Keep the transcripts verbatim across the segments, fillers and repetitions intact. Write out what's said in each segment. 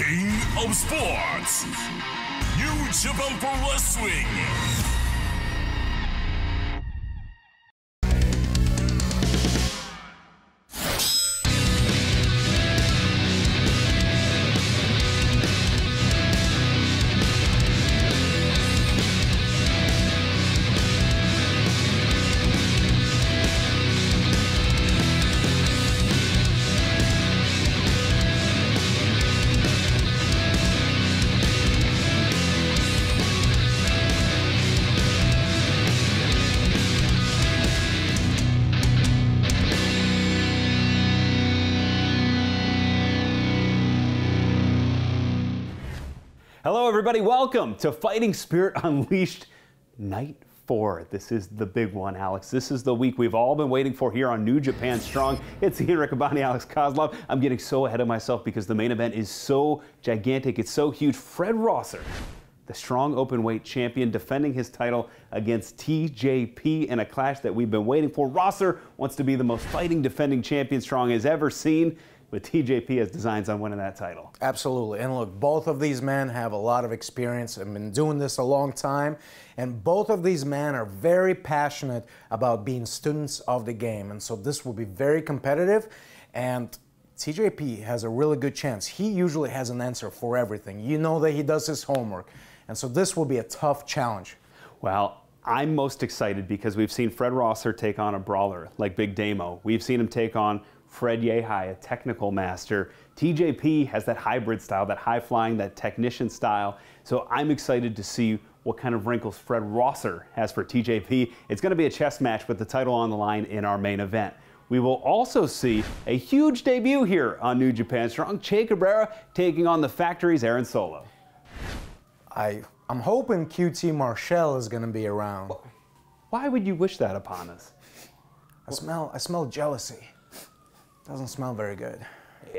King of Sports, New Japan Pro Wrestling. Everybody, welcome to Fighting Spirit Unleashed Night four. This is the big one, Alex. This is the week we've all been waiting for here on New Japan Strong. It's Eric Abani, Alex Kozlov. I'm getting so ahead of myself because the main event is so gigantic. It's so huge. Fred Rosser, the Strong Openweight champion, defending his title against T J P in a clash that we've been waiting for. Rosser wants to be the most fighting defending champion Strong has ever seen. But T J P has designs on winning that title. Absolutely. And look, both of these men have a lot of experience and been doing this a long time. And both of these men are very passionate about being students of the game. And so this will be very competitive. And T J P has a really good chance. He usually has an answer for everything. You know that he does his homework. And so this will be a tough challenge. Well, I'm most excited because we've seen Fred Rosser take on a brawler like Big Damo. We've seen him take on Fred Yehi, a technical master. T J P has that hybrid style, that high-flying, that technician style. So I'm excited to see what kind of wrinkles Fred Rosser has for T J P. It's going to be a chess match with the title on the line in our main event. We will also see a huge debut here on New Japan Strong. Che Cabrera taking on the Factory's Aaron Solo. I, I'm hoping Q T Marshall is going to be around. Why would you wish that upon us? I smell, I smell jealousy. Doesn't smell very good.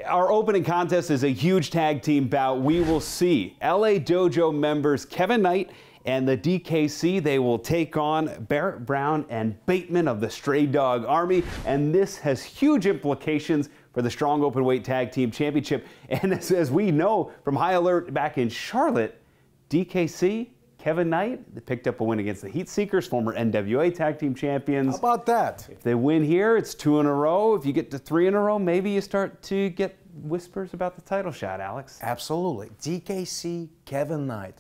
Our opening contest is a huge tag team bout. We will see L A Dojo members Kevin Knight and the D K C. They will take on Barrett Brown and Bateman of the Stray Dog Army. And this has huge implications for the Strong Openweight Tag Team Championship. And as, as we know from High Alert back in Charlotte, D K C, Kevin Knight picked up a win against the Heat Seekers, former N W A Tag Team Champions. How about that? If they win here, it's two in a row. If you get to three in a row, maybe you start to get whispers about the title shot, Alex. Absolutely. D K C, Kevin Knight.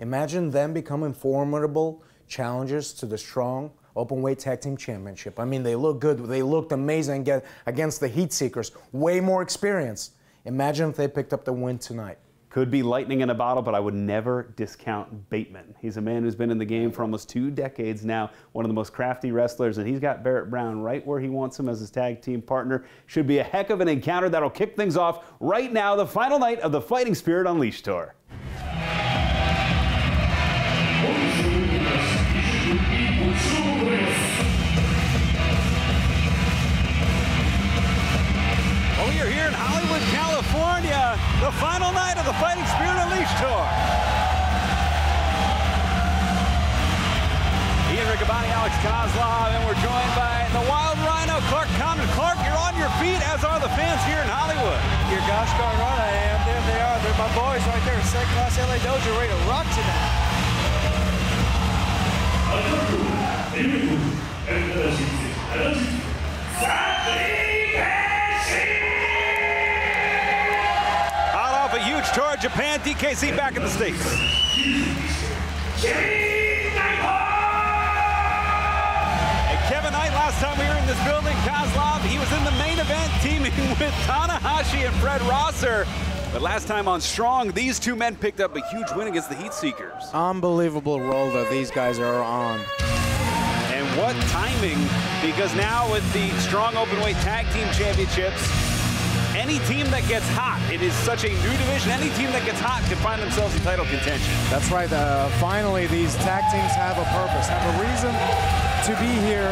Imagine them becoming formidable challengers to the Strong Openweight Tag Team Championship. I mean, they look good. They looked amazing against the Heat Seekers. Way more experience. Imagine if they picked up the win tonight. Could be lightning in a bottle, but I would never discount Bateman. He's a man who's been in the game for almost two decades now, one of the most crafty wrestlers, and he's got Barrett Brown right where he wants him as his tag team partner. Should be a heck of an encounter that'll kick things off right now, the final night of the Fighting Spirit Unleashed Tour. California, the final night of the Fighting Spirit Unleashed Tour. Ian Riccaboni, Alex Kozlov, and we're joined by the Wild Rhino, Clark Connors. Clark, you're on your feet, as are the fans here in Hollywood. You're gosh darn right I am. There they are. They're my boys right there. Second class L A Dojo, ready to rock tonight. Tour of Japan, D K C back in the States. And Kevin Knight, last time we were in this building, Kozlov, he was in the main event teaming with Tanahashi and Fred Rosser. But last time on Strong, these two men picked up a huge win against the Heat Seekers. Unbelievable roll that these guys are on. And what timing, because now with the Strong Openweight Tag Team Championships, any team that gets hot, it is such a new division, any team that gets hot can find themselves in title contention. That's right. Uh, finally, these tag teams have a purpose, have a reason to be here.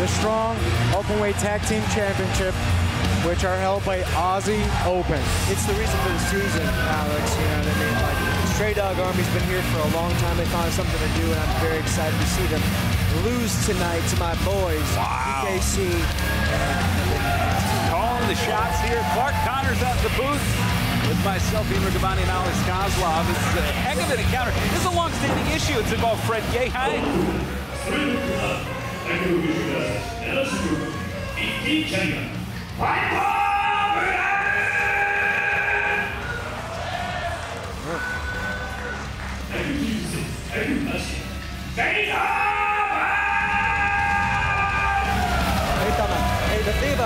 The Strong Openweight Tag Team Championship, which are held by Aussie Open. It's the reason for the season, Alex. You know what I mean? Like, the Stray Dog Army's been here for a long time. They found something to do, and I'm very excited to see them lose tonight to my boys, wow. D K C and... calling the shots here. Clark Connors at the booth. with myself, Eric Abani, and Alex Kozlov. This is a heck of an encounter. This is a long-standing issue. It's involved Fred Yehi.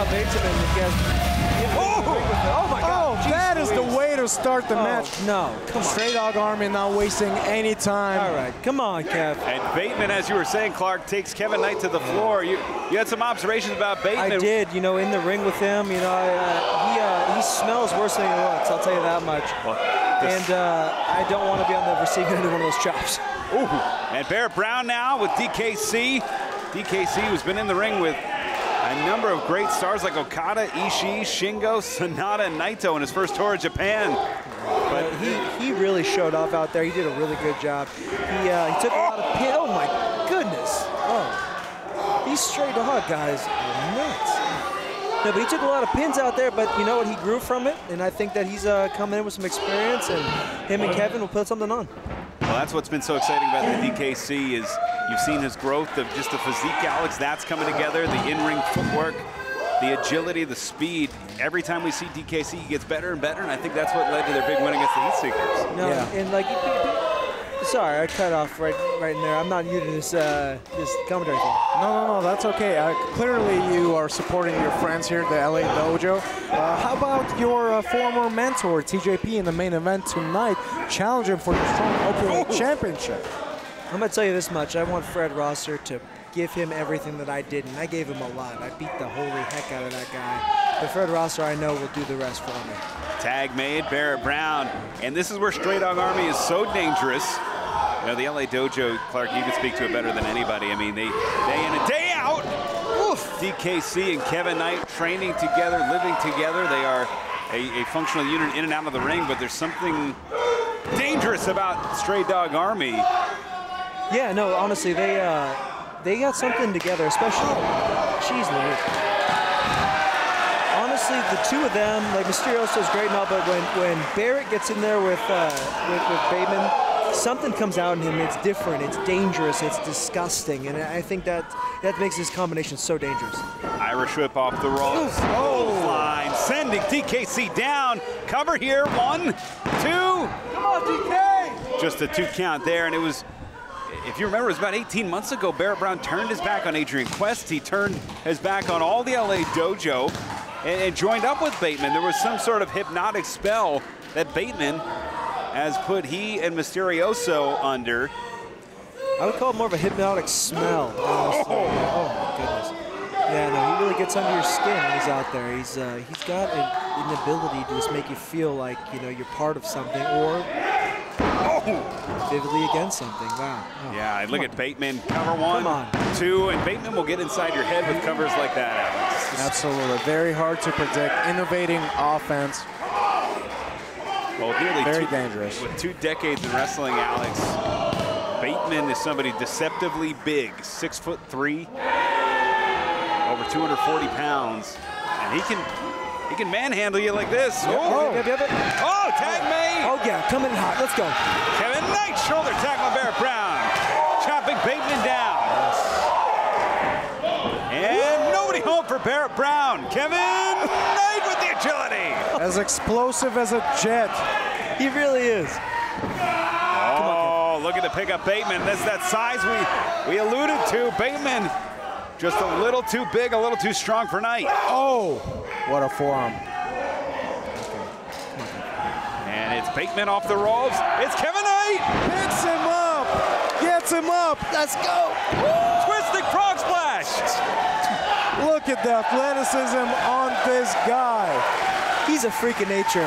Bateman, oh, oh my God! Oh, Jeez, that is please. The way to start the oh, match. No, come on. Stray Dog Army not wasting any time. All right, come on, Kev. And Bateman, as you were saying, Clark, takes Kevin Knight to the floor. You, you had some observations about Bateman. I did. You know, in the ring with him, you know, I, uh, he uh, he smells worse than he looks. I'll tell you that much. Well, and uh, I don't want to be on the receiving end of one of those chops. Ooh. And Barrett Brown now with D K C. D K C, who's been in the ring with a number of great stars like Okada, Ishii, Shingo, Sanada, and Naito in his first tour of Japan. But uh, he, he really showed off out there. He did a really good job. He, uh, he took a lot of pin. Oh, my goodness. Oh. These Stray Dog guys are nuts. No, but he took a lot of pins out there, but you know what? He grew from it, and I think that he's uh, coming in with some experience, and him and Kevin will put something on. Well, that's what's been so exciting about the D K C is you've seen his growth of just the physique, Alex. That's coming together, the in-ring footwork, the agility, the speed. Every time we see D K C, he gets better and better, and I think that's what led to their big win against the Heat Seekers. No, yeah. and like, sorry, I cut off right, right in there. I'm not new to this, uh, this commentary thing. No, no, no, that's okay. Uh, clearly, you are supporting your friends here at the L A Dojo. Uh, how about your uh, former mentor, T J P, in the main event tonight, challenging for the Strong Open Ooh. Championship? I'm going to tell you this much. I want Fred Rosser to give him everything that I did, and I gave him a lot. I beat the holy heck out of that guy. But Fred Rosser, I know, will do the rest for me. Tag made, Barrett Brown. And this is where Stray Dog Army is so dangerous. You know, the L A Dojo, Clark, you can speak to it better than anybody. I mean, they day in and day out. Oof. D K C and Kevin Knight training together, living together. They are a, a functional unit in and out of the ring, but there's something dangerous about Stray Dog Army. Yeah, no, honestly, they uh, they got something together, especially. Jeez, Lord. Honestly, the two of them, like Mysterio says, great and all, but when when Barrett gets in there with uh, with, with Bateman, something comes out in him. It's different. It's dangerous. It's disgusting. And I think that that makes this combination so dangerous. Irish whip off the ropes. Oh, oh. Line sending D K C down. Cover here. One, two. Come on, D K. Just a two count there, and it was. If you remember, it was about eighteen months ago, Barrett Brown turned his back on Adrian Quest. He turned his back on all the L A Dojo and, and joined up with Bateman. There was some sort of hypnotic spell that Bateman has put he and Mysterioso under. I would call it more of a hypnotic smell. Oh, oh my goodness. Yeah, no, he really gets under your skin when he's out there. He's, uh, he's got an, an ability to just make you feel like, you know, you're part of something or vividly against something. Wow. Oh, yeah, look on. At Bateman. Cover one, on. two, and Bateman will get inside your head with covers like that, Alex. Absolutely. Very hard to predict. Innovating offense. Well, nearly very two, dangerous. With two decades in wrestling, Alex, Bateman is somebody deceptively big, six foot three, over two hundred forty pounds, and he can. He can manhandle you like this. Yep, oh, yep, yep, yep. Oh, tag made. Oh, yeah, coming hot. Let's go. Kevin Knight, shoulder tackle, Barrett Brown. Chopping Bateman down. And nobody home for Barrett Brown. Kevin Knight with the agility. As explosive as a jet. He really is. Oh, looking to pick up Bateman. That's that size we, we alluded to. Bateman. Just a little too big, a little too strong for Knight. Oh, what a forearm. And it's Bateman off the ropes. It's Kevin Knight. Picks him up. Gets him up. Let's go. Woo! Twisting frog splash. Look at the athleticism on this guy. He's a freak of nature.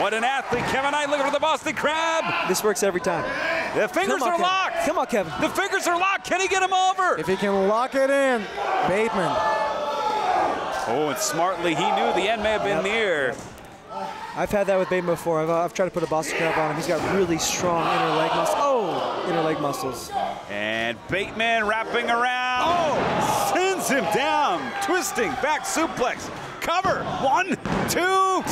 What an athlete. Kevin Knight looking for the Boston Crab. This works every time. The fingers on, are Kevin. Locked. Come on, Kevin. The fingers are locked. Can he get him over? If he can lock it in, Bateman. Oh, and smartly, he knew the end may have been yep. near. I've had that with Bateman before. I've, I've tried to put a Boston Crab on him. He's got really strong inner leg muscles. Oh, inner leg muscles. And Bateman wrapping around. Oh, sends him down. Twisting back suplex. Cover. One, two.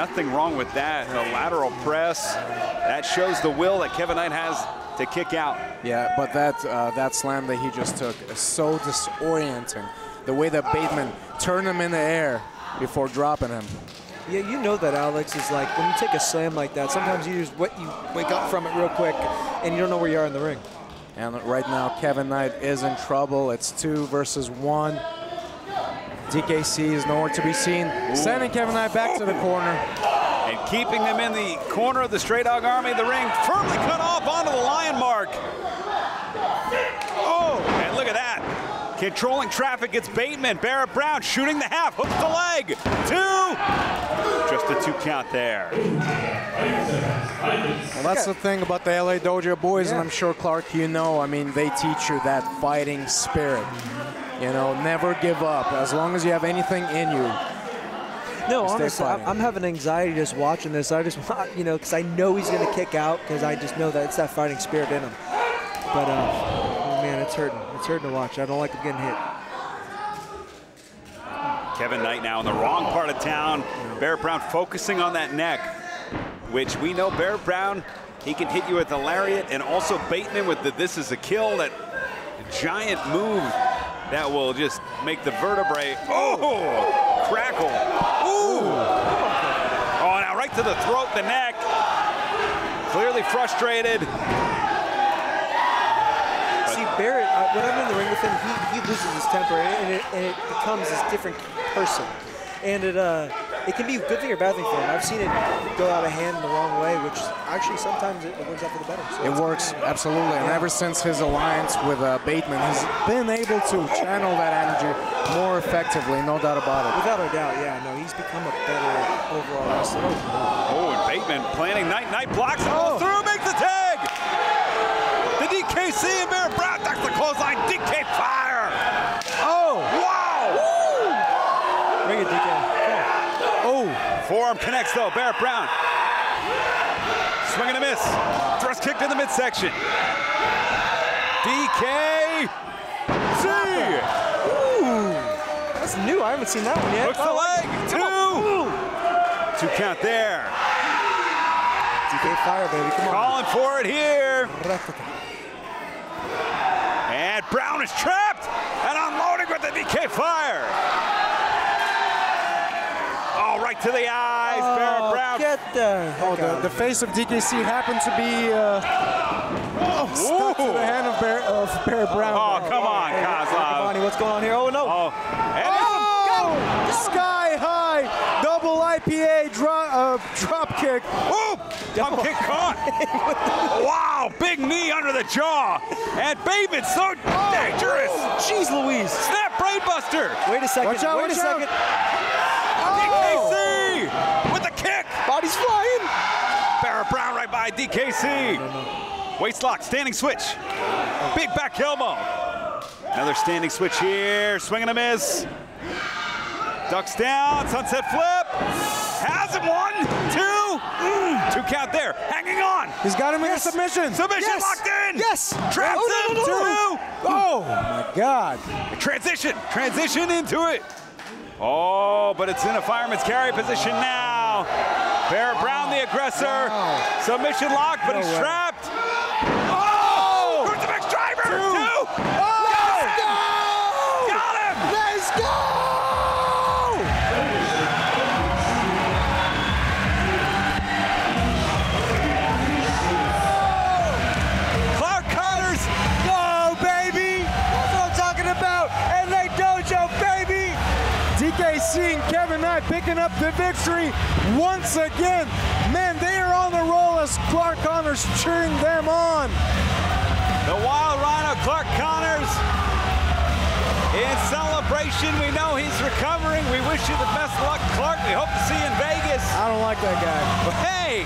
Nothing wrong with that. A lateral press. That shows the will that Kevin Knight has to kick out. Yeah, but that, uh, that slam that he just took is so disorienting. The way that Bateman turned him in the air before dropping him. Yeah, you know that, Alex, is like when you take a slam like that, sometimes you just what you wake up from it real quick and you don't know where you are in the ring. And right now, Kevin Knight is in trouble. It's two versus one. D K C is nowhere to be seen. Ooh. Sending Kevin Knight back to the corner. And keeping him in the corner of the Stray Dog Army. The ring firmly cut off onto the lion mark. Oh, and look at that. Controlling traffic, it's Bateman. Barrett Brown shooting the half, hooks the leg. Two. Just a two count there. Well, that's the thing about the L A Dojo boys, yeah. And I'm sure, Clark, you know, I mean, they teach you that fighting spirit. You know, never give up. As long as you have anything in you. No, honestly, fighting. I'm having anxiety just watching this. I just want, you know, because I know he's going to kick out because I just know that it's that fighting spirit in him. But, uh, oh, man, it's hurting. It's hurting to watch. I don't like him getting hit. Kevin Knight now in the wrong part of town. Barrett Brown focusing on that neck, which we know Barrett Brown, he can hit you with the lariat, and also Bateman with the this is a kill, that giant move. That will just make the vertebrae, oh, crackle. Ooh. Oh, now right to the throat, the neck. Clearly frustrated. See, Barrett, uh, when I'm in the ring with him, he, he loses his temper, and it, and it becomes this different person. And it, uh, it can be a good thing or bad thing for him. I've seen it go out of hand the wrong way, which actually sometimes it works out for the better. So it works, good. Absolutely. Yeah. And ever since his alliance with uh, Bateman, he's been able to channel that energy more effectively, no doubt about it. Without a doubt, yeah. No, he's become a better overall wrestler. Oh, and Bateman planning. Knight, Knight blocks all oh. through, makes the tag. The D K C and Barrett Brown, that's the clothesline. D K fire. Oh, wow. Bring it, D K. Oh. Forearm connects, though. Barrett Brown. Swing and a miss. Thrust kick to the midsection. D K C. Ooh. That's new. I haven't seen that one yet. Hooks the leg. Two. Two count there. D K fire, baby. Come on. Calling for it here. And Brown is trapped and unloading with the D K fire. Right to the eyes, oh, Barrett Brown. Get the, oh, the, the face of D K C happened to be uh, oh, stuck to the hand of, Bar of Barrett Brown. Oh, oh come oh, on, hey, Kozlov. Hey, what's going on here? Oh, no. Oh, and oh, oh, oh. Sky high, double I P A dro uh, drop kick. Oh, double kick caught. Wow, big knee under the jaw. And Bateman, so oh, dangerous. Jeez Louise. Snap brain buster. Wait a second, watch out, wait watch a second. Out. D K C with the kick. Body's flying. Barrett Brown right by D K C. Waist lock, standing switch. Big back elbow. Another standing switch here. Swing and a miss. Ducks down. Sunset flip. Has him one, two. Mm. Two count there. Hanging on. He's got him in yes. a submission. Submission yes. locked in. Yes. Traps oh, him. No, no, no. Two. Oh, my God. Transition. Transition into it. Oh, but it's in a fireman's carry position now. Barrett Brown, the aggressor. Wow. Submission lock, but no he's way. trapped. Oh! Crucifix driver! Two! Two. Oh! Let's go! Got him! Let's go! Oh. Clark Connors! Go, baby! That's what I'm talking about! L A Dojo, baby! D K C and Kevin Knight picking up the victory once again. Man, they are on the roll as Clark Connors cheering them on. The Wild Rhino, Clark Connors, in celebration. We know he's recovering. We wish you the best luck, Clark. We hope to see you in Vegas. I don't like that guy. But hey,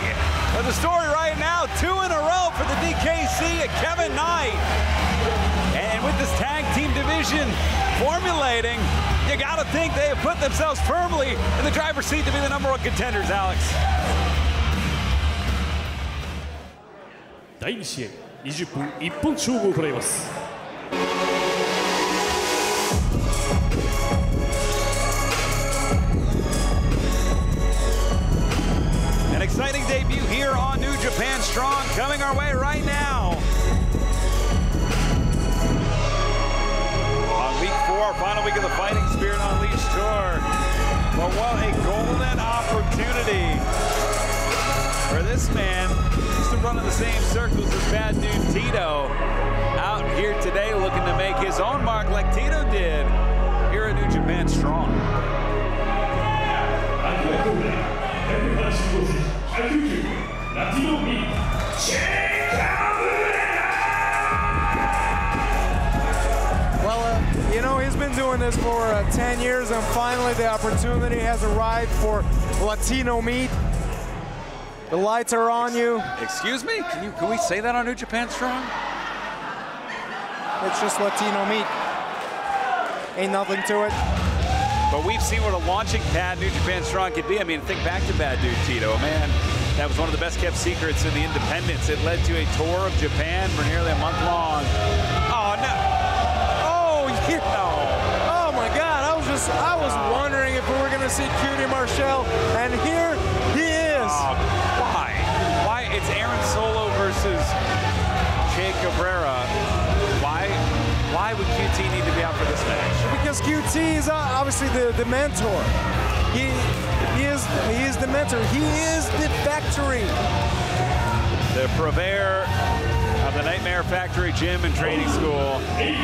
there's a story right now. Two in a row for the D K C and Kevin Knight. And with this tag team division formulating, you got to think they have put themselves firmly in the driver's seat to be the number one contenders, Alex. twenty分、いっぷん勝負を行います。Japan Strong coming our way right now. On week four, final week of the Fighting Spirit Unleashed Tour. But what a golden opportunity for this man. Used to run in the same circles as bad dude Tito. Out here today looking to make his own mark like Tito did here at New Japan Strong. Well, uh, you know, he's been doing this for uh, ten years, and finally the opportunity has arrived for Latino meat. The lights are on you. Excuse me? Can you? Can we say that on New Japan Strong? It's just Latino meat. Ain't nothing to it. But we've seen what a launching pad New Japan Strong could be. I mean, think back to bad dude Tito, man. That was one of the best kept secrets in the independents. It led to a tour of Japan for nearly a month long. Oh, no. Oh, you know. Oh, my God. I was just, I was oh. wondering if we were going to see Q T Marshall, and here he is. Oh, why? Why? It's Aaron Solo versus Che Cabrera. Why? Why would Q T need to be out for this match? Because Q T is obviously the, the mentor. He, he, is, he is the mentor. He is the factory. The purveyor of the Nightmare Factory Gym and Training School. You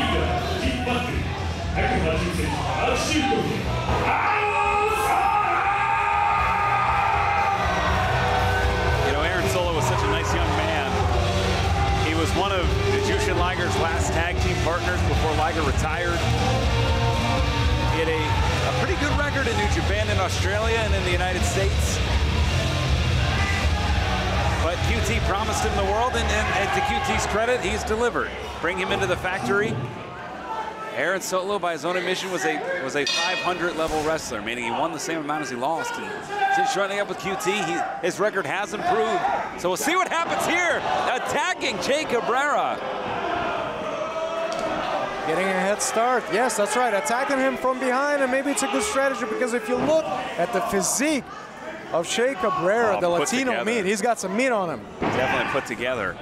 know, Aaron Solo was such a nice young man. He was one of Jushin Liger's last tag team partners before Liger retired. He had a, a pretty good record in New Japan and Australia and in the United States. But Q T promised him the world, and, and, and to Q T's credit, he's delivered. Bring him into the factory. Aaron Solo, by his own admission, was a was a five hundred level wrestler, meaning he won the same amount as he lost. And since joining up with Q T, he, his record has improved. So we'll see what happens here. Attacking Che Cabrera. Getting a head start. Yes, that's right. Attacking him from behind, and maybe it's a good strategy because if you look at the physique of Che Cabrera, well, the Latino together. meat, he's got some meat on him. Definitely put together.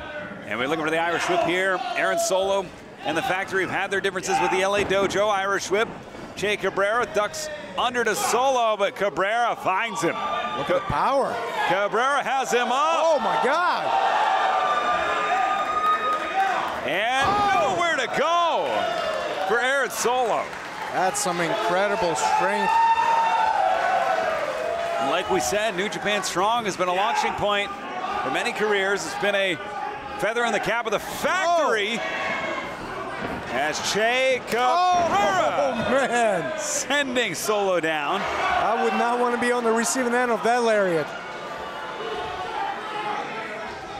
And we're looking for the Irish whip here. Aaron Solo and the Factory have had their differences with the L A Dojo. Irish whip. Che Cabrera ducks under to Solo, but Cabrera finds him. Look at the power. Cabrera has him up. Oh, my God. And oh. nowhere to go for Aaron Solo. That's some incredible strength. And like we said, New Japan Strong has been a yeah. launching point for many careers. It's been a feather in the cap of the Factory. Oh. As Che Cabrera, oh, man, sending Solo down. I would not want to be on the receiving end of that lariat.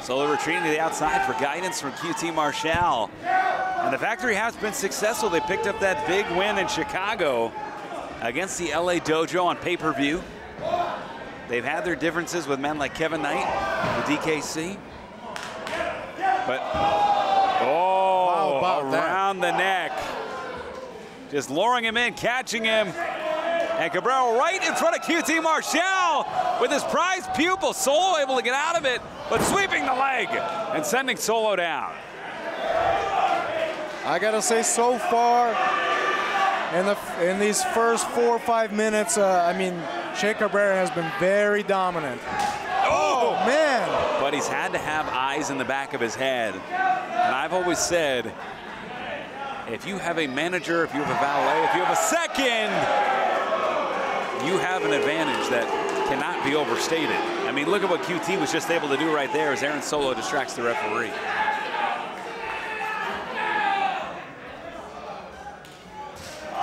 Solo retreating to the outside for guidance from Q T Marshall. And the Factory has been successful. They picked up that big win in Chicago against the L A Dojo on pay-per-view. They've had their differences with men like Kevin Knight, the D K C. But. Around that. the neck. Just luring him in, catching him. And Cabrera right in front of Q T Marshall with his prized pupil. Solo able to get out of it, but sweeping the leg and sending Solo down. I gotta say, so far in, the, in these first four or five minutes, uh, I mean, Che Cabrera has been very dominant. Oh, oh, man. But he's had to have eyes in the back of his head. And I've always said, if you have a manager, if you have a valet, if you have a second, you have an advantage that cannot be overstated. I mean, look at what Q T was just able to do right there as Aaron Solo distracts the referee.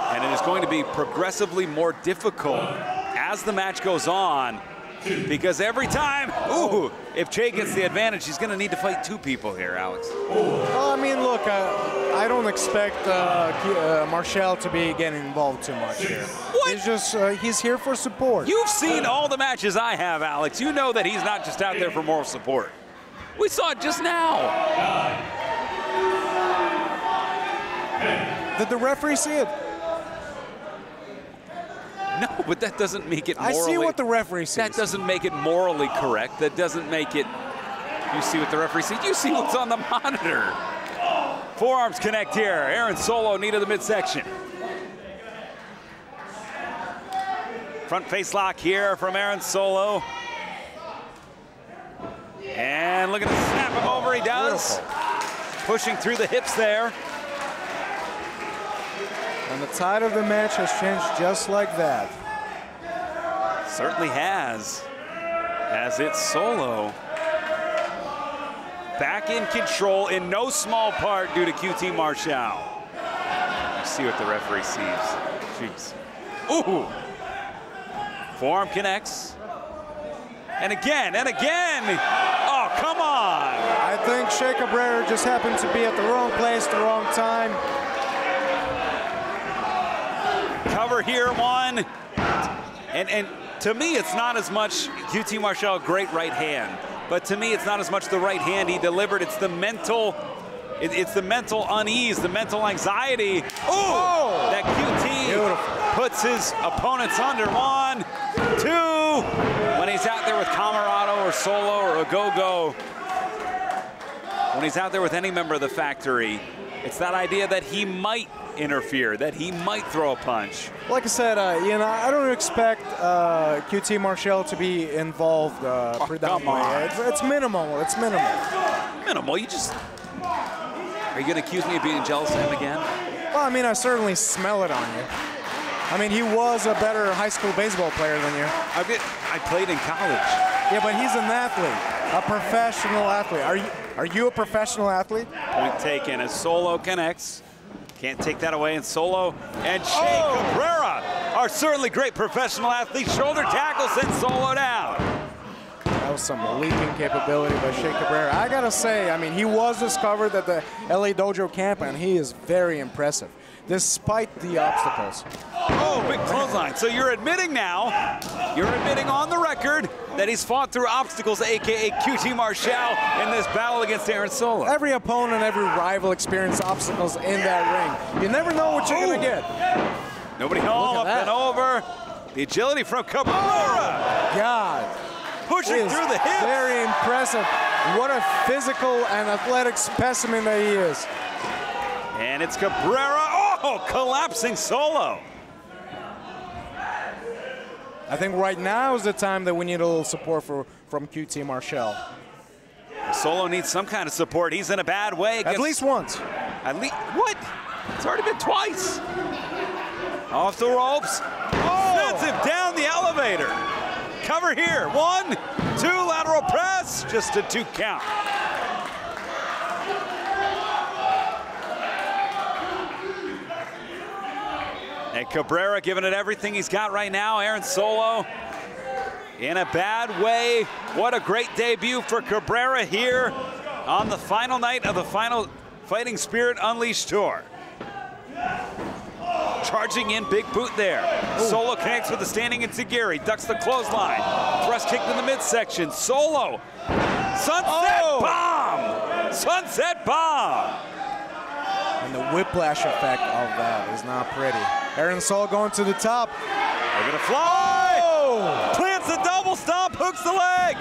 And it is going to be progressively more difficult as the match goes on because every time, ooh, if Che gets the advantage, he's going to need to fight two people here, Alex. Well, I mean, look, uh, I don't expect uh, uh, Marshall to be getting involved too much here. What? He's just, uh, he's here for support. You've seen all the matches I have, Alex. You know that he's not just out there for moral support. We saw it just now. Did the referee see it? No, but that doesn't make it morally... I see what the referee says. That doesn't make it morally correct. That doesn't make it You see what the referee sees. You see what's on the monitor. Forearms connect here. Aaron Solo, knee to the midsection. Front face lock here from Aaron Solo. And look at the snap him over, he does. Beautiful. Pushing through the hips there. And the tide of the match has changed just like that. Certainly has, as it's Solo back in control in no small part due to Q T Marshall. You see what the referee sees. Jeez. Ooh. Forearm connects. And again, and again. Oh, come on. I think Che Cabrera just happened to be at the wrong place, the wrong time. Cover here, one. And, and to me, it's not as much Q T Marshall, great right hand. But to me, it's not as much the right hand he delivered. It's the mental, it, it's the mental unease, the mental anxiety. Oh, that Q T Beautiful. Puts his opponents under. One, two. When he's out there with Camarado or Solo or Ogogo, when he's out there with any member of the Factory, it's that idea that he might interfere, that he might throw a punch. Like I said, uh, you know, I don't expect uh, Q T Marshall to be involved uh, oh, predominantly. It's, it's minimal. It's minimal. Minimal. You just. Are you going to accuse me of being jealous of him again? Well, I mean, I certainly smell it on you. I mean, he was a better high school baseball player than you. I mean, I played in college. Yeah, but he's an athlete, a professional athlete. Are you? Are you a professional athlete? Point taken as Solo connects. Can't take that away, and Solo and Che oh. Cabrera are certainly great professional athletes. Shoulder tackles and Solo down. That was some leaping capability by Che Cabrera. I gotta say, I mean, he was discovered at the L A Dojo camp, and he is very impressive, despite the obstacles. Oh, big clothesline. So you're admitting now, you're admitting on the record that he's fought through obstacles, A K A Q T Marshall, in this battle against Aaron Solo. Every opponent, every rival experience obstacles in that ring. You never know what you're going to get. Nobody home, up that. and over. The agility from Cabrera. Oh, God. Pushing through the hips. Very impressive. What a physical and athletic specimen that he is. And it's Cabrera. Oh, collapsing Solo. I think right now is the time that we need a little support for, from Q T Marshall. Solo needs some kind of support. He's in a bad way. At least once. At least what? It's already been twice. Off the ropes. Oh! Sends him down the elevator. Cover here. One, two, lateral press. Just a two count. And Cabrera giving it everything he's got right now. Aaron Solo in a bad way. What a great debut for Cabrera here on the final night of the final Fighting Spirit Unleashed tour. Charging in, big boot there. Ooh. Solo connects with the standing enziguri, ducks the clothesline. Thrust kick in the midsection. Solo, sunset oh. bomb! Sunset bomb! And the whiplash effect of that is not pretty. Aaron Solo going to the top. They're gonna fly! Oh! Plants a double stomp, hooks the leg!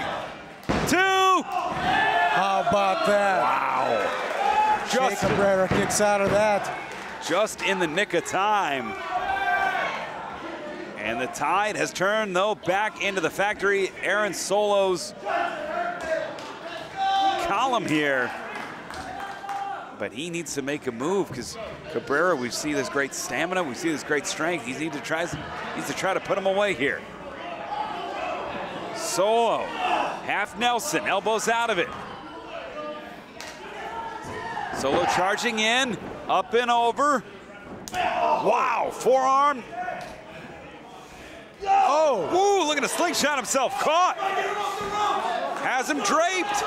Two! How about that? Wow! Just Che Cabrera kicks out of that. Just in the nick of time. And the tide has turned, though, back into the Factory. Aaron Solo's column here. But he needs to make a move because Cabrera, we see this great stamina, we see this great strength. He needs to try, needs to try to put him away here. Solo, half Nelson, elbows out of it. Solo charging in, up and over. Wow, forearm. Oh! Ooh, looking to slingshot himself, caught. Has him draped.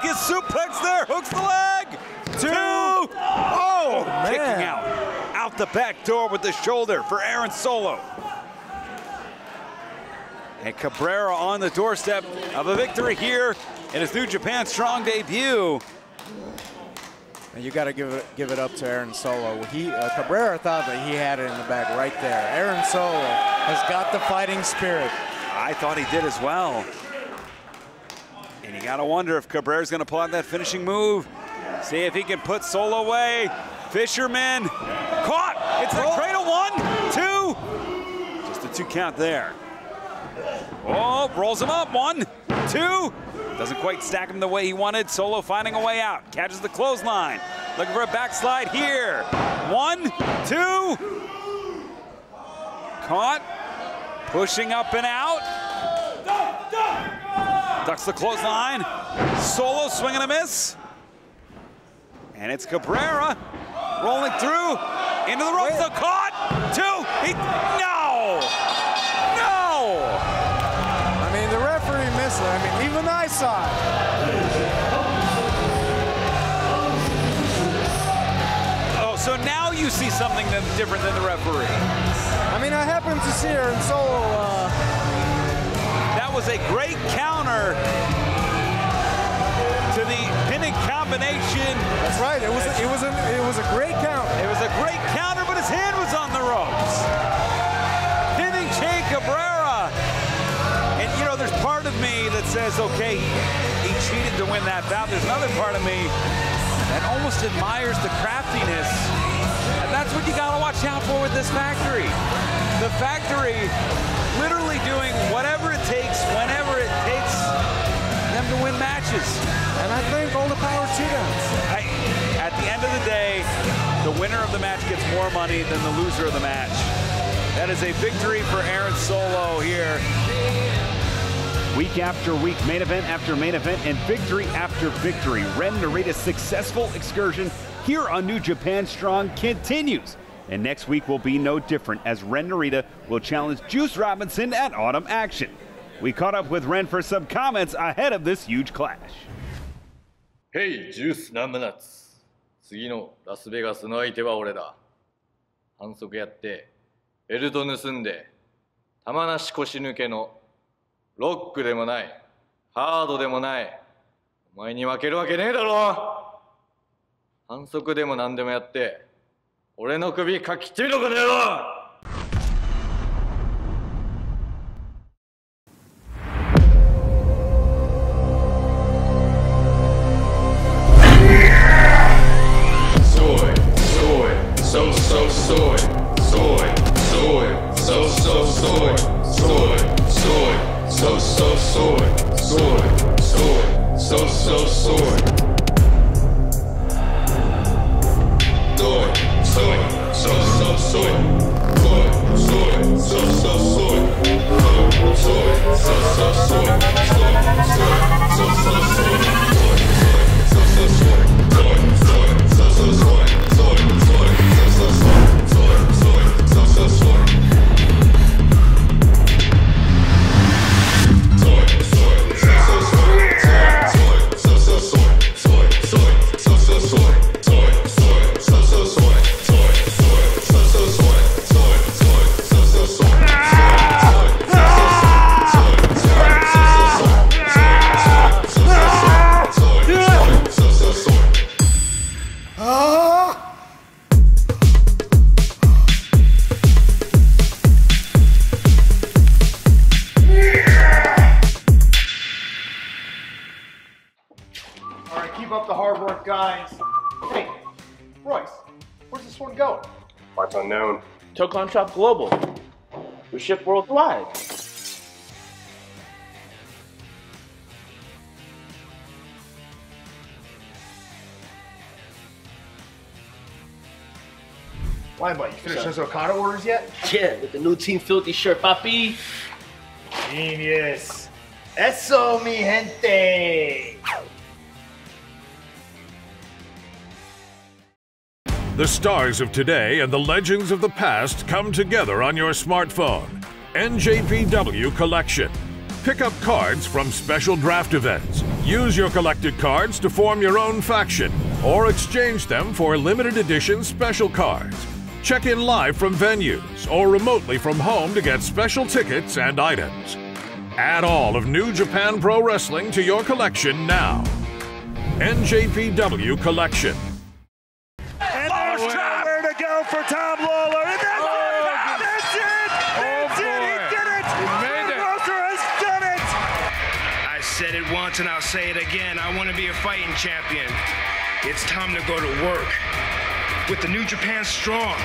And suplex there, hooks the leg. Two. Oh, oh kicking out. Out the back door with the shoulder for Aaron Solo. And Cabrera on the doorstep of a victory here in his New Japan Strong debut. And you got to give it, give it up to Aaron Solo. He uh, Cabrera thought that he had it in the back right there. Aaron Solo has got the fighting spirit. I thought he did as well. And you gotta wonder if Cabrera's gonna pull out that finishing move. See if he can put Solo away. Fisherman, caught, it's a cradle, one, two. Just a two count there. Oh, rolls him up, one, two. Doesn't quite stack him the way he wanted. Solo finding a way out, catches the clothesline. Looking for a backslide here. One, two. Caught, pushing up and out. Duck, duck. Ducks the clothesline. Solo swinging a miss. And it's Cabrera rolling through into the ropes. The caught, two, he, no, no. I mean, the referee missed it. I mean, even I saw it. Oh, so now you see something that's different than the referee. I mean, I happened to see her in Solo. Uh... That was a great counter to the pinning combination. That's right. It was. A, it was. A, it was a great counter. It was a great counter, but his hand was on the ropes. Pinning Che Cabrera. And you know, there's part of me that says, okay, he cheated to win that bout. There's another part of me that almost admires the craftiness. And that's what you gotta watch out for with this Factory. The Factory literally doing whatever it takes, whenever it takes them to win matches. And I think all the power to them. I, at the end of the day, the winner of the match gets more money than the loser of the match. That is a victory for Aaron Solo here. Week after week, main event after main event, and victory after victory. Ren Narita's successful excursion here on New Japan Strong continues. And next week will be no different, as Ren Narita will challenge Juice Robinson at Autumn Action. We caught up with Ren for some comments ahead of this huge clash. Hey, Juice Namanats. 次のラスベガスの相手は俺だ。反則やって、エルト盗んで、玉なし腰抜けのロックでもない、ハードでもない。お前に負けるわけねえだろ。反則でも何でもやって。 Tokon Shop Global. We ship worldwide. Why, buddy? You finished those Okada orders yet? Yeah, with the new Team Filthy shirt, papi. Genius. Eso, mi gente. The stars of today and the legends of the past come together on your smartphone. N J P W Collection. Pick up cards from special draft events. Use your collected cards to form your own faction, or exchange them for limited edition special cards. Check in live from venues or remotely from home to get special tickets and items. Add all of New Japan Pro Wrestling to your collection now. N J P W Collection. For Tom Lawler, and that's oh, it! That's it! That's oh, it! Boy. He did it! Fred Rosser has it once and I'll say it again. I want to be a fighting champion. It's time to go to work. With the New Japan Strong,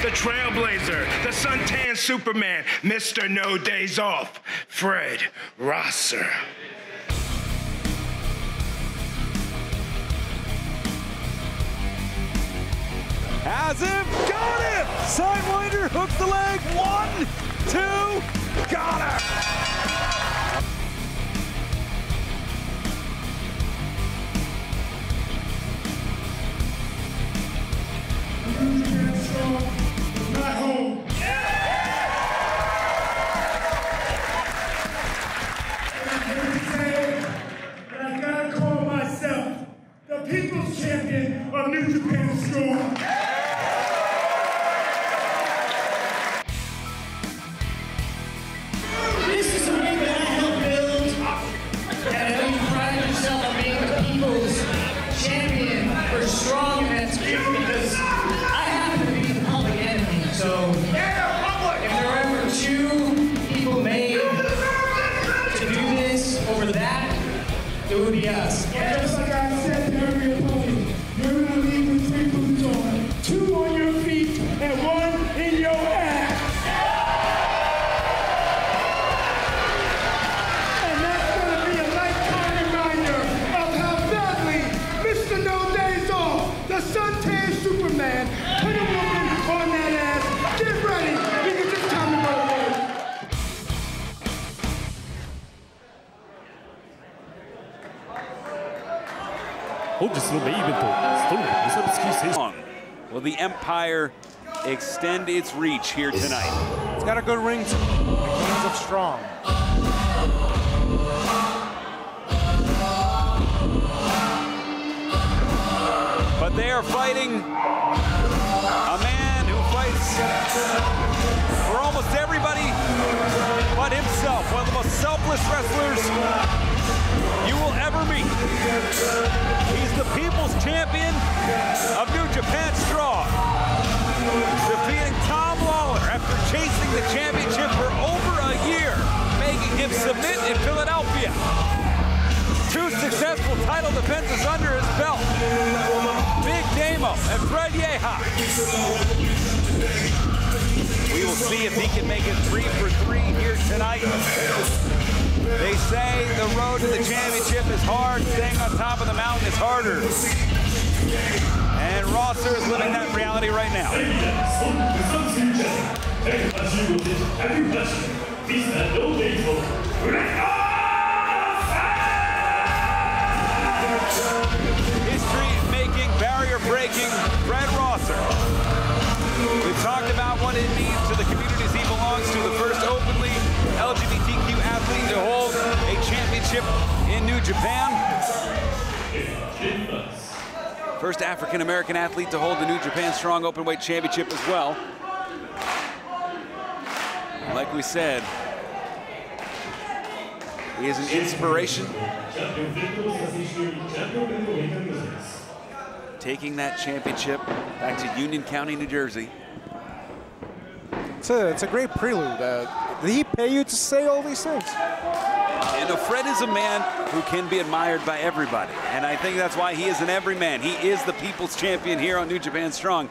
the Trailblazer, the suntan Superman, Mister No Days Off, Fred Rosser. Has him, got him! Sidewinder, hooked the leg, one, two, got him! Will the Empire extend its reach here tonight? It's got a good ring. The Kings of Strong. But they are fighting a man who fights for almost everybody but himself. One of the most selfless wrestlers you will ever meet. He's the people's champion of New Japan Strong, defeating Tom Lawler after chasing the championship for over a year, making him submit in Philadelphia. Two successful title defenses under his belt. Big Damo and Fred Yehi. We will see if he can make it three for three here tonight. They say the road to the championship is hard, staying on top of the mountain is harder. And Rosser is living that reality right now. History-making, barrier-breaking Fred Rosser. We've talked about what it means to the communities he belongs to, the first openly L G B T Q athlete to hold a championship in New Japan. First African-American athlete to hold the New Japan Strong Openweight Championship as well. Like we said, he is an inspiration. Taking that championship back to Union County, New Jersey. It's a, it's a great prelude. Uh, Did he pay you to say all these things? And Fred is a man who can be admired by everybody. And I think that's why he is an everyman. He is the people's champion here on New Japan Strong.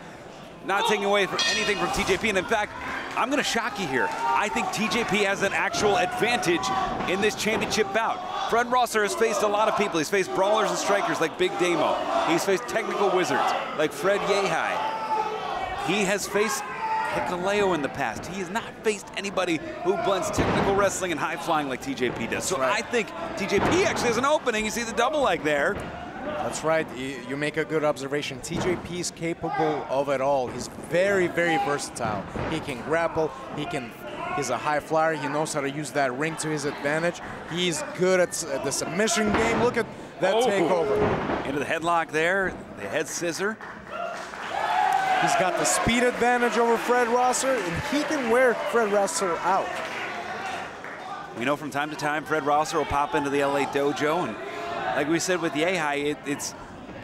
Not taking away from anything from T J P. And in fact, I'm going to shock you here. I think T J P has an actual advantage in this championship bout. Fred Rosser has faced a lot of people. He's faced brawlers and strikers like Big Damo. He's faced technical wizards like Fred Yehi. He has faced Hikaleo in the past. He has not faced anybody who blends technical wrestling and high flying like T J P does. So right. I think T J P actually has an opening. You see the double leg there. That's right. You make a good observation. T J P is capable of it all. He's very, very versatile. He can grapple. He can. He's a high flyer. He knows how to use that ring to his advantage. He's good at the submission game. Look at that oh. takeover. Into the headlock there. The head scissor. He's got the speed advantage over Fred Rosser, and he can wear Fred Rosser out. We know from time to time Fred Rosser will pop into the L A Dojo, and like we said with Yehi, it, it's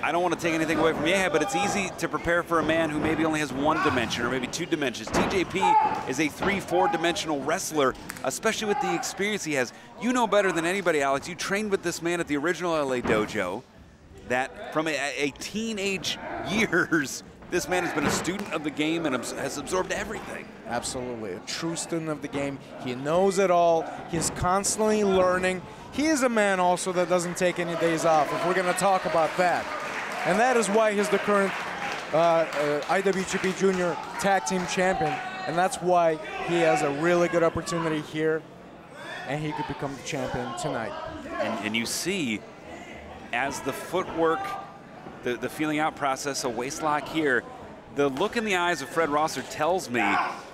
I don't want to take anything away from Yehi, but it's easy to prepare for a man who maybe only has one dimension or maybe two dimensions. T J P is a three, four-dimensional wrestler, especially with the experience he has. You know better than anybody, Alex. You trained with this man at the original L A Dojo, that from a, a teenage years, this man has been a student of the game and has absorbed everything. Absolutely, a true student of the game. He knows it all. He's constantly learning. He is a man also that doesn't take any days off, if we're going to talk about that. And that is why he's the current uh, uh, I W G P Junior Tag Team Champion. And that's why he has a really good opportunity here, and he could become the champion tonight. And, and you see, as the footwork, The, the feeling out process, a waist lock here. The look in the eyes of Fred Rosser tells me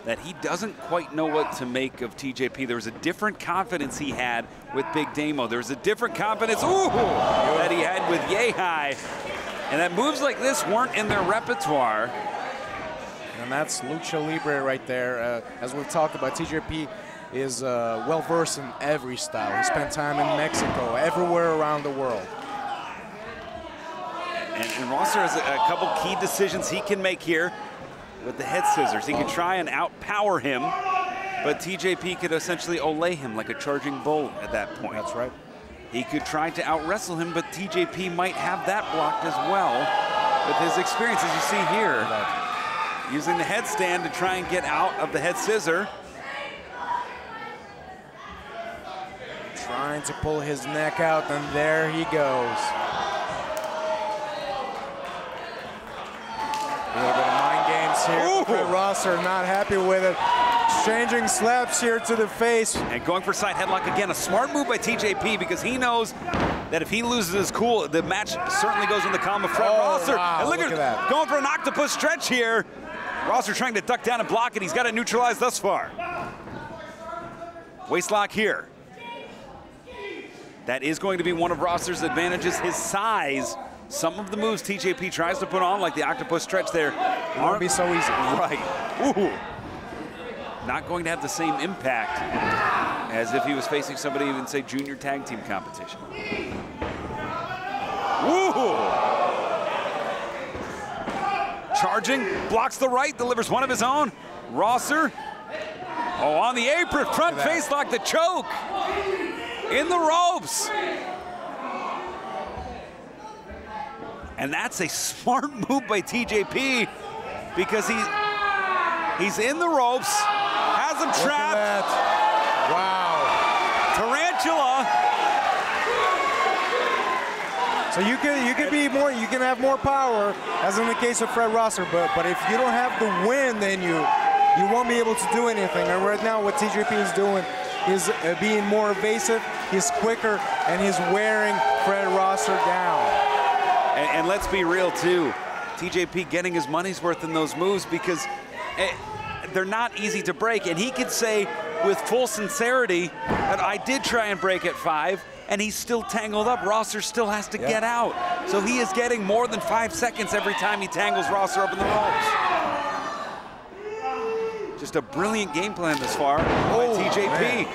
that he doesn't quite know what to make of T J P. There was a different confidence he had with Big Damo. There was a different confidence ooh, that he had with Yehi. And that moves like this weren't in their repertoire. And that's Lucha Libre right there. Uh, as we've talked about, T J P is uh, well-versed in every style. He spent time in Mexico, everywhere around the world. And, and Rosser has a, a couple key decisions he can make here with the head scissors. He can try and outpower him, but T J P could essentially ole him like a charging bull at that point. That's right. He could try to out-wrestle him, but T J P might have that blocked as well with his experience, as you see here. Using the headstand to try and get out of the head scissor. Trying to pull his neck out, and there he goes. A little bit of mind games here. Fred Rosser not happy with it. Exchanging slaps here to the face. And going for side headlock again. A smart move by T J P, because he knows that if he loses his cool, the match certainly goes in the column of Fred oh, Rosser. Wow, and look, look at, at that. Going for an octopus stretch here. Rosser trying to duck down and block it. He's got it neutralized thus far. Waist lock here. That is going to be one of Rosser's advantages, his size. Some of the moves T J P tries to put on, like the octopus stretch there, won't be so easy. Right. Ooh. Not going to have the same impact as if he was facing somebody in, say, junior tag team competition. Ooh. Charging, blocks the right, delivers one of his own. Rosser. Oh, on the apron, front face lock, the choke. In the ropes. And that's a smart move by T J P, because he, he's in the ropes, has him trapped. Wow. Tarantula. So you can you can be more, you can have more power, as in the case of Fred Rosser, but but if you don't have the wind, then you you won't be able to do anything. And right now, what T J P is doing is uh, being more evasive. He's quicker, and he's wearing Fred Rosser down. And, and let's be real, too, T J P getting his money's worth in those moves, because it, they're not easy to break. And he could say with full sincerity that I did try and break at five, and he's still tangled up. Rosser still has to yep. get out. So he is getting more than five seconds every time he tangles Rosser up in the ropes. Just a brilliant game plan this far oh, by T J P. Man.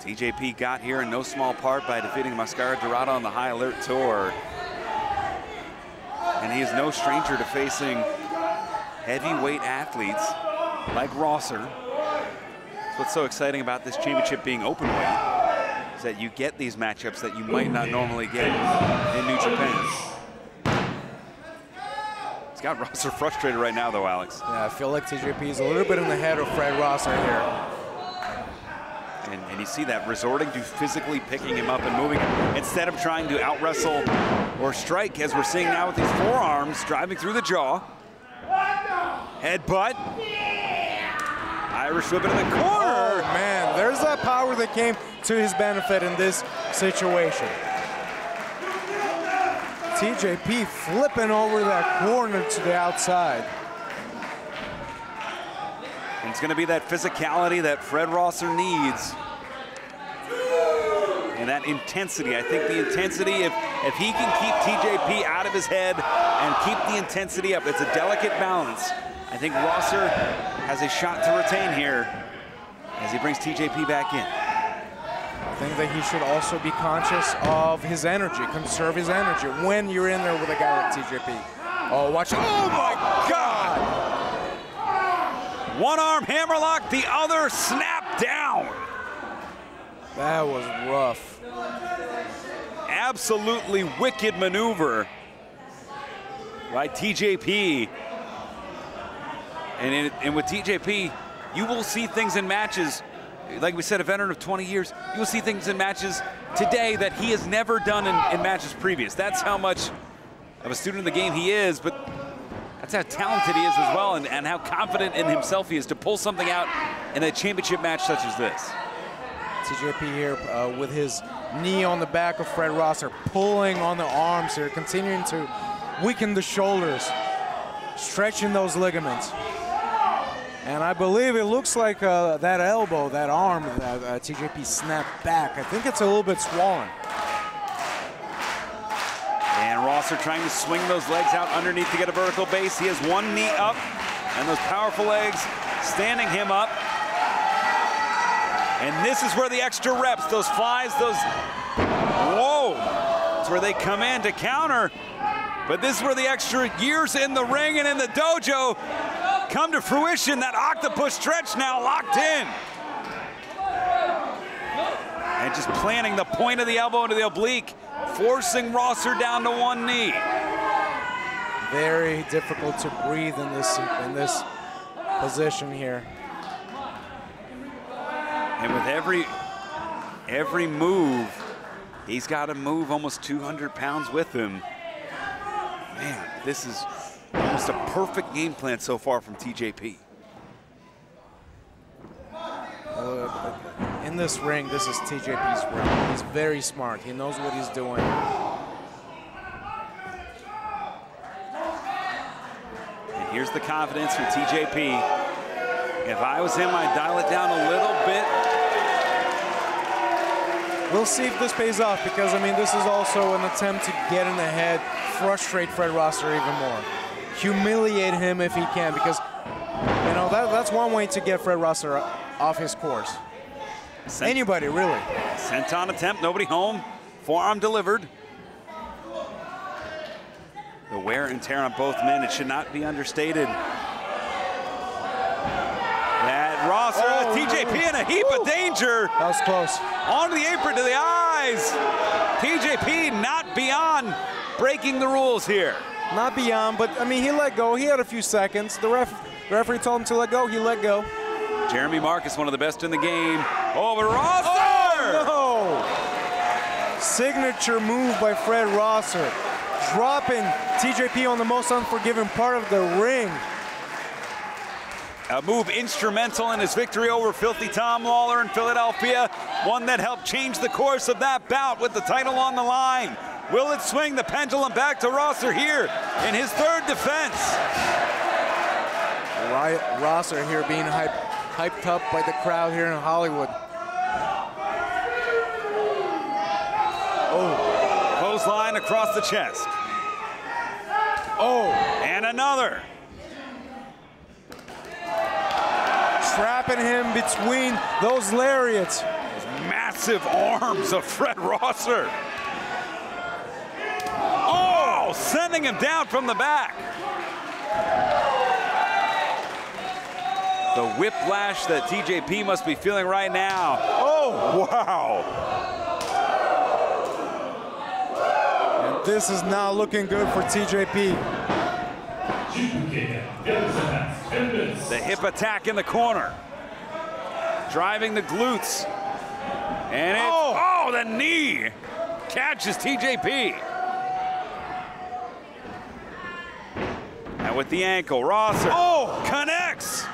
T J P got here in no small part by defeating Mascara Dorada on the High Alert Tour. And he is no stranger to facing heavyweight athletes like Rosser. That's what's so exciting about this championship being open weight, is that you get these matchups that you might not normally get in New Japan. It's got Rosser frustrated right now, though, Alex. Yeah, I feel like T J P is a little bit in the head of Fred Rosser here. And, and you see that, resorting to physically picking him up and moving him, instead of trying to out-wrestle or strike, as we're seeing now with these forearms, driving through the jaw. Headbutt. Irish whip into the corner. Oh, man, there's that power that came to his benefit in this situation. T J P flipping over that corner to the outside. And it's going to be that physicality that Fred Rosser needs. And that intensity. I think the intensity, if, if he can keep T J P out of his head and keep the intensity up, it's a delicate balance. I think Rosser has a shot to retain here as he brings T J P back in. I think that he should also be conscious of his energy, conserve his energy when you're in there with a guy like T J P. Oh, watch it. Oh, my God! One arm hammerlock, the other snap down. That was rough. Absolutely wicked maneuver by T J P. And, in, and with T J P, you will see things in matches, like we said, a veteran of twenty years, you will see things in matches today that he has never done in, in matches previous. That's how much of a student of the game he is, but that's how talented he is as well, and, and how confident in himself he is to pull something out in a championship match such as this. T J P here uh, with his knee on the back of Fred Rosser, pulling on the arms here, continuing to weaken the shoulders, stretching those ligaments. And I believe it looks like uh, that elbow, that arm, that uh, T J P snapped back. I think it's a little bit swollen. And Rosser trying to swing those legs out underneath to get a vertical base. He has one knee up, and those powerful legs standing him up. And this is where the extra reps, those flies, those, whoa! That's where they come in to counter. But this is where the extra years in the ring and in the dojo come to fruition. That octopus stretch now locked in. And just planting the point of the elbow into the oblique, forcing Rosser down to one knee. Very difficult to breathe in this, in this position here. And with every, every move, he's got to move almost two hundred pounds with him. Man, this is almost a perfect game plan so far from T J P. In this ring, this is T J P's ring. He's very smart. He knows what he's doing. And here's the confidence from T J P. If I was him, I'd dial it down a little bit. We'll see if this pays off, because, I mean, this is also an attempt to get in the head, frustrate Fred Rosser even more. Humiliate him if he can, because, you know, that, that's one way to get Fred Rosser off his course. Sent, Anybody, really. Senton attempt, nobody home. Forearm delivered. The wear and tear on both men, it should not be understated. Rosser, oh, T J P in a heap woo. of danger. That was close. On the apron to the eyes. T J P not beyond breaking the rules here. Not beyond, but I mean, he let go. He had a few seconds. The ref, the referee told him to let go. He let go. Jeremy Marcus, one of the best in the game. Oh, but Rosser! Oh, no! Signature move by Fred Rosser. Dropping T J P on the most unforgiving part of the ring. A move instrumental in his victory over Filthy Tom Lawler in Philadelphia, one that helped change the course of that bout with the title on the line. Will it swing the pendulum back to Rosser here in his third defense? Rosser here being hype, hyped up by the crowd here in Hollywood. Oh, clothesline across the chest. Oh, and another. Trapping him between those lariats. Those massive arms of Fred Rosser. Oh, sending him down from the back. The whiplash that T J P must be feeling right now. Oh, wow. And this is not looking good for T J P. The hip attack in the corner. Driving the glutes. And it, oh. oh, the knee catches T J P. And with the ankle, Rosser. Oh, connects.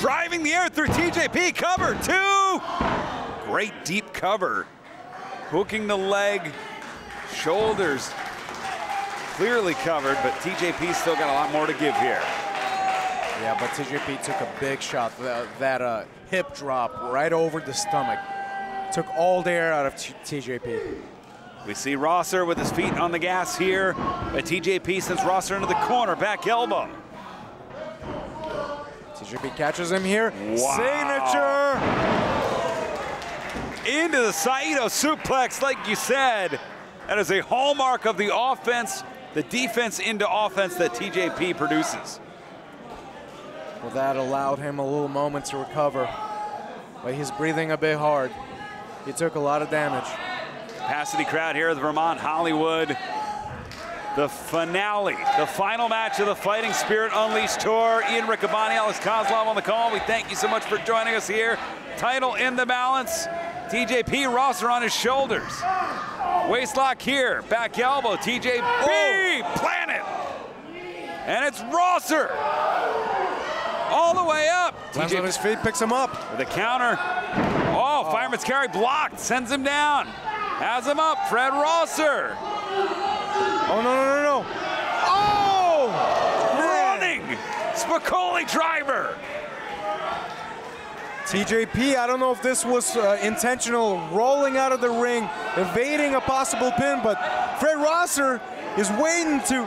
Driving the air through T J P, cover two. Great deep cover. Hooking the leg, shoulders. Clearly covered, but T J P still got a lot more to give here. Yeah, but T J P took a big shot. That, that uh, hip drop right over the stomach. Took all the air out of T J P. We see Rosser with his feet on the gas here. But T J P sends Rosser into the corner, back elbow. T J P catches him here. Wow. Signature! into the Saito suplex, like you said. That is a hallmark of the offense, the defense into offense that T J P produces. Well, that allowed him a little moment to recover, but he's breathing a bit hard. He took a lot of damage. Capacity crowd here at the Vermont Hollywood. The finale, the final match of the Fighting Spirit Unleashed Tour. Ian Riccaboni, Alex Kozlov on the call. We thank you so much for joining us here. Title in the balance. T J P Rosser on his shoulders. Waist lock here, back elbow, T J P oh. Planet. And it's Rosser. All the way up. Lands on his feet, picks him up. With the counter. Oh, oh. Fireman's carry blocked, sends him down. Has him up, Fred Rosser. Oh, no, no, no, no. Oh! Man. Running! Spicoli driver! T J P, I don't know if this was uh, intentional, rolling out of the ring, evading a possible pin, but Fred Rosser is waiting to...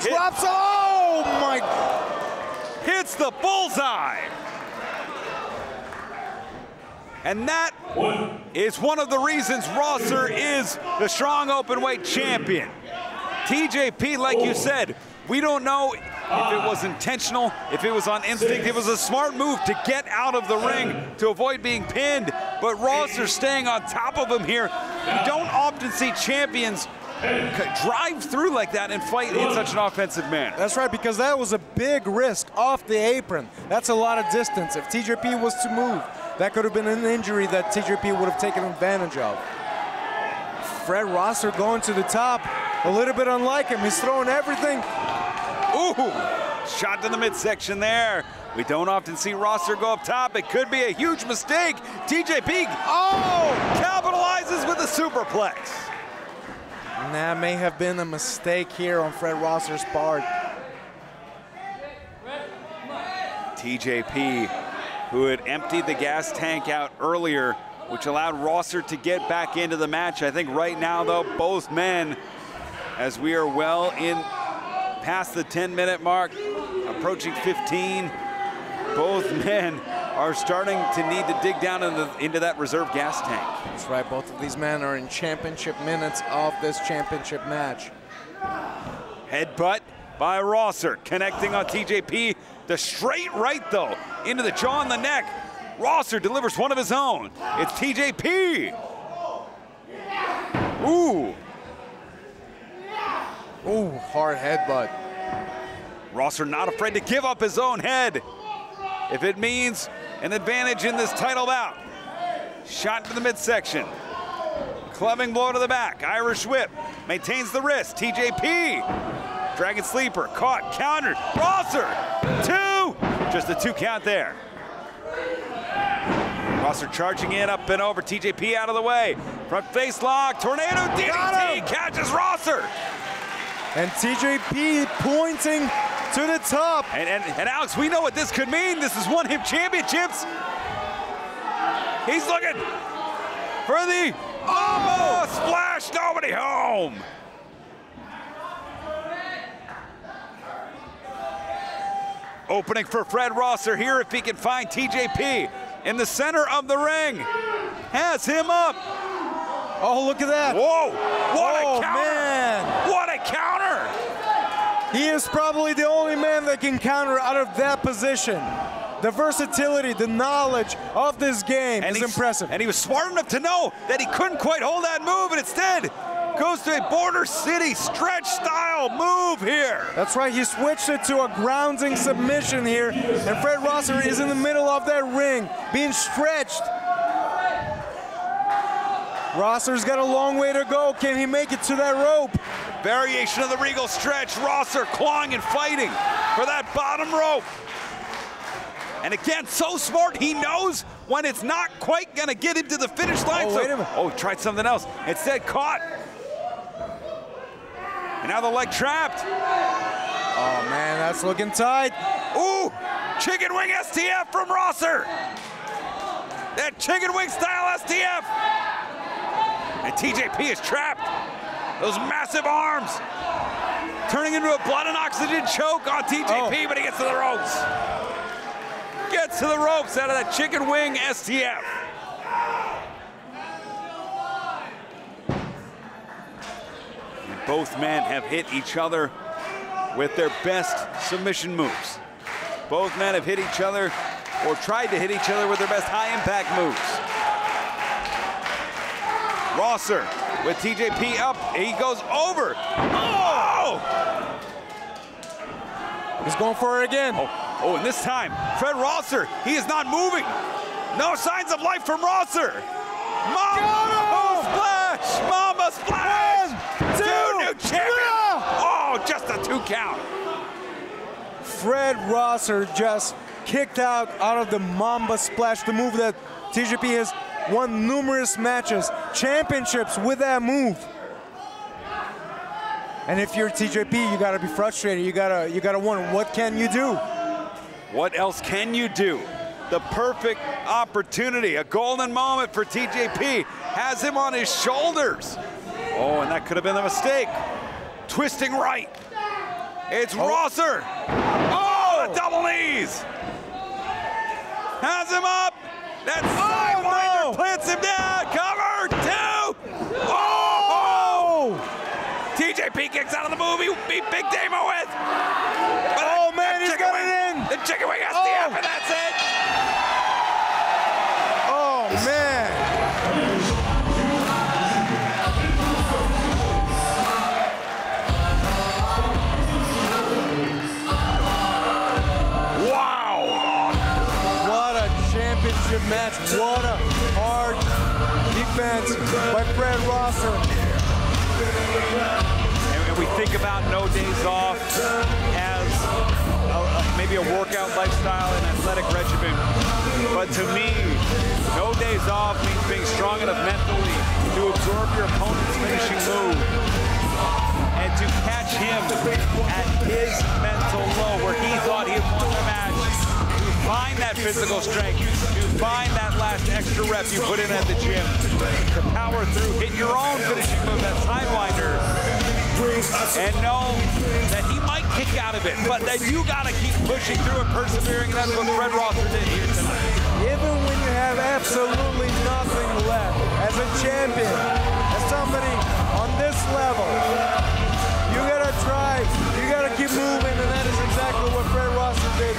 Hit. Drops, oh my... Hits the bullseye! And that is one of the reasons Rosser is the Strong Openweight champion. T J P, like you said, we don't know if it was intentional, if it was on instinct. It was a smart move to get out of the ring to avoid being pinned, but Rosser staying on top of him here. You don't often see champions drive through like that and fight in such an offensive manner. That's right, because that was a big risk off the apron. That's a lot of distance. If T J P was to move, that could have been an injury that T J P would have taken advantage of. Fred Rosser going to the top, a little bit unlike him. He's throwing everything. Ooh, shot to the midsection there. We don't often see Rosser go up top. It could be a huge mistake. T J P, oh, capitalizes with a superplex. And that may have been a mistake here on Fred Rosser's part. T J P, who had emptied the gas tank out earlier, which allowed Rosser to get back into the match. I think right now, though, both men, as we are well in past the ten minute mark, approaching fifteen, both men are starting to need to dig down into, into that reserve gas tank. That's right, both of these men are in championship minutes of this championship match. Headbutt by Rosser, connecting on T J P. The straight right, though, into the jaw and the neck. Rosser delivers one of his own. It's T J P. Ooh. Ooh, hard headbutt. Rosser not afraid to give up his own head if it means an advantage in this title bout. Shot to the midsection. Clubbing blow to the back. Irish whip. Maintains the wrist. T J P. Dragon Sleeper, caught, countered, Rosser, two! Just a two count there. Rosser charging in, up and over, T J P out of the way. Front face lock, Tornado D D T catches Rosser! And T J P pointing to the top. And, and, and Alex, we know what this could mean. This is One Hip Championships. He's looking for the, oh, splash, nobody home! Opening for Fred Rosser here if he can find T J P in the center of the ring. Has him up. Oh, look at that. Whoa, what oh, a counter. Man. What a counter. He is probably the only man that can counter out of that position. The versatility, the knowledge of this game and is impressive. And he was smart enough to know that he couldn't quite hold that move, and instead goes to a Border City stretch style move here. That's right, he switched it to a grounding submission here, and Fred Rosser is in the middle of that ring, being stretched. Rosser's got a long way to go. Can he make it to that rope? Variation of the Regal stretch. Rosser clawing and fighting for that bottom rope. And again, so smart, he knows when it's not quite gonna get him to the finish line. Oh, wait a minute. Oh, he tried something else. Instead, caught. And now the leg trapped. Oh man, that's looking tight. Ooh, chicken wing S T F from Rosser. That chicken wing style S T F. And T J P is trapped. Those massive arms. Turning into a blood and oxygen choke on T J P, oh. But he gets to the ropes. Gets to the ropes out of that chicken wing S T F. Both men have hit each other with their best submission moves. Both men have hit each other or tried to hit each other with their best high-impact moves. Rosser with T J P up, he goes over. Oh! He's going for it again. Oh, oh, and this time, Fred Rosser, he is not moving. No signs of life from Rosser. Mamba splash! Mamba splash! One, two, two new champions! Oh, just a two count. Fred Rosser just kicked out out of the Mamba splash, the move that T J P has won numerous matches, championships with that move. And if you're T J P, you gotta be frustrated. You gotta, you gotta wonder, what can you do? What else can you do? The perfect opportunity, a golden moment for T J P. Has him on his shoulders. Oh, and that could have been a mistake. Twisting right. It's oh. Rosser. Oh, the double knees. Has him up. That sidewinder oh, no. plants him down. Cover two. Oh! oh! T J P kicks out of the move. He beat Big Damo with. But oh, that, man, that he's got wing, it in. The chicken wing has oh. the up, and that's it. Oh, man. Match. What a hard defense by Fred Rosser. And we think about no days off as a, a, maybe a workout lifestyle and athletic regimen. But to me, no days off means being strong enough mentally to absorb your opponent's finishing move and to catch him at his mental low where he thought he won the match. Find that physical strength, you find that last extra rep you put in at the gym, to power through, hit your own finishing move, that sidewinder, and know that he might kick out of it, but that you gotta keep pushing through and persevering, and that's what Fred Rosser did here tonight. Even when you have absolutely nothing left, as a champion, as somebody on this level, you gotta try, you gotta keep moving, and that is exactly what Fred Rosser did.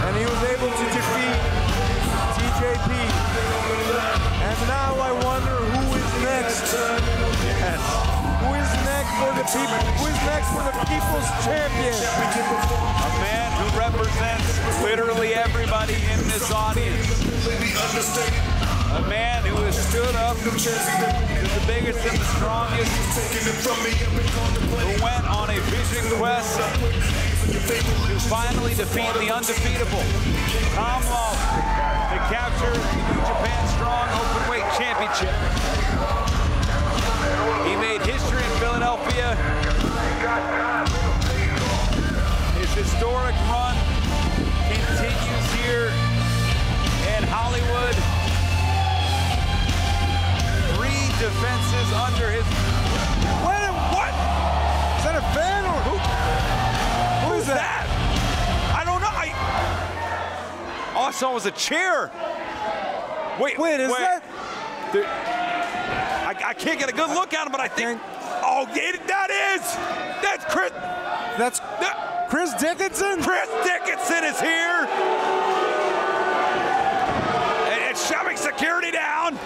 And he was able to defeat T J P. And now I wonder who is next. Yes. Who is next for the people? Who is next for the people's champion? A man who represents literally everybody in this audience. A man who has stood up to the biggest and the strongest. Who went on a vision quest to finally defeat the undefeatable, Tom Lawler, to capture the New Japan Strong Openweight Championship. He made history in Philadelphia. His historic run continues here in Hollywood. Three defenses under his... Wait a minute, what? Is that a fan or who? That? I don't know. I... All I saw was a chair. Wait, wait, is wait. that? There... I, I can't get a good look at him, but I think. Oh, it, that is. That's Chris. That's that... Chris Dickinson. Chris Dickinson is here. And it's shoving security down.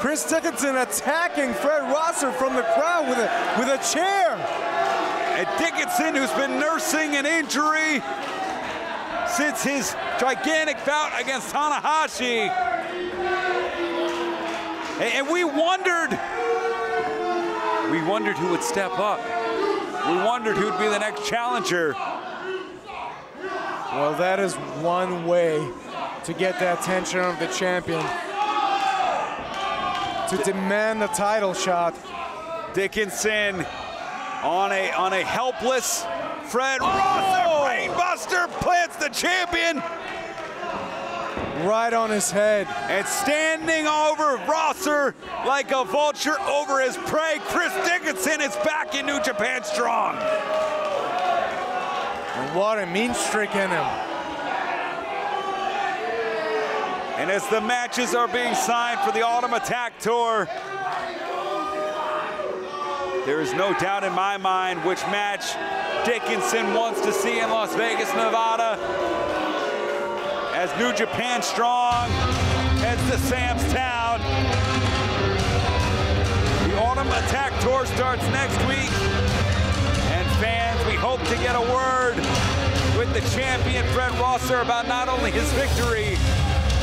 Chris Dickinson attacking Fred Rosser from the crowd with a with a chair. And Dickinson, who's been nursing an injury since his gigantic bout against Tanahashi. And we wondered, we wondered who would step up. We wondered who'd be the next challenger. Well, that is one way to get the attention of the champion. To demand the title shot. Dickinson. On a, on a helpless Fred oh! Rosser, brainbuster plants the champion. Right on his head. And standing over Rosser like a vulture over his prey, Chris Dickinson is back in New Japan Strong. And what a mean streak in him. And as the matches are being signed for the Autumn Attack Tour, There is no doubt in my mind which match Dickinson wants to see in Las Vegas, Nevada, as New Japan Strong heads to Sam's Town. The Autumn Attack Tour starts next week, and fans, we hope to get a word with the champion Fred Rosser about not only his victory,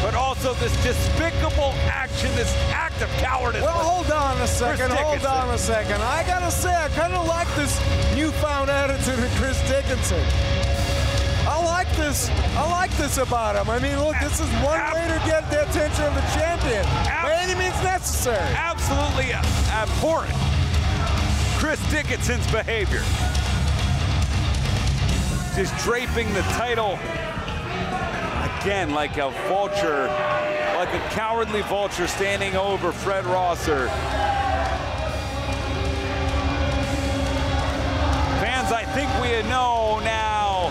but also this despicable action, this act of cowardice. Well, hold on a second, hold on a second. I gotta say, I kind of like this newfound attitude of Chris Dickinson. I like this, I like this about him. I mean, look, this is one Ab way to get the attention of the champion, Ab by any means necessary. Absolutely abhorrent, Chris Dickinson's behavior. Just draping the title again, like a vulture, like a cowardly vulture standing over Fred Rosser. Fans, I think we know now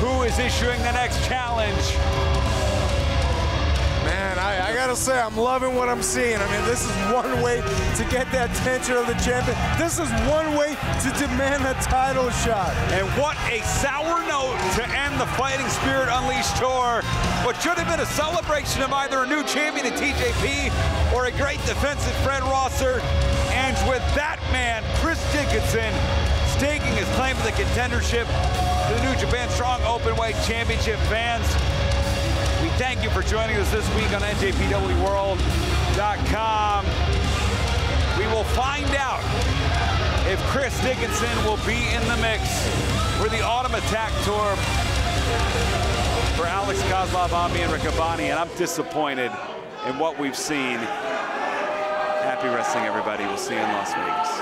who is issuing the next challenge. Man, I, I gotta say, I'm loving what I'm seeing. I mean, this is one way to get that attention of the champion. This is one way to demand a title shot. And what a sour note to end the Fighting Spirit Unleashed tour. What should have been a celebration of either a new champion in T J P or a great defense at Fred Rosser ends with that man, Chris Dickinson, staking his claim to the contendership to the New Japan Strong Openweight Championship. Fans, thank you for joining us this week on N J P W world dot com. We will find out if Chris Dickinson will be in the mix for the Autumn Attack Tour. For Alex Kozlov, I'm Eric Abani, and I'm disappointed in what we've seen. Happy wrestling, everybody. We'll see you in Las Vegas.